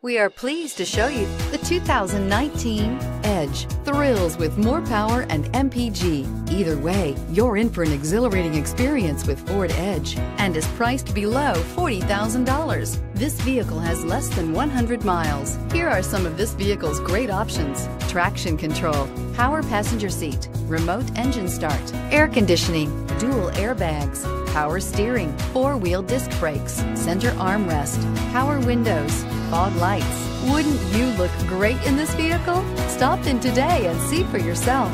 We are pleased to show you the 2019 Edge. Thrills with more power and MPG. Either way, you're in for an exhilarating experience with Ford Edge and is priced below $40,000. This vehicle has less than 100 miles. Here are some of this vehicle's great options: traction control, power passenger seat, remote engine start, air conditioning, dual airbags, power steering, four-wheel disc brakes, center armrest, power windows, fog lights. Wouldn't you look great in this vehicle? Stop in today and see for yourself.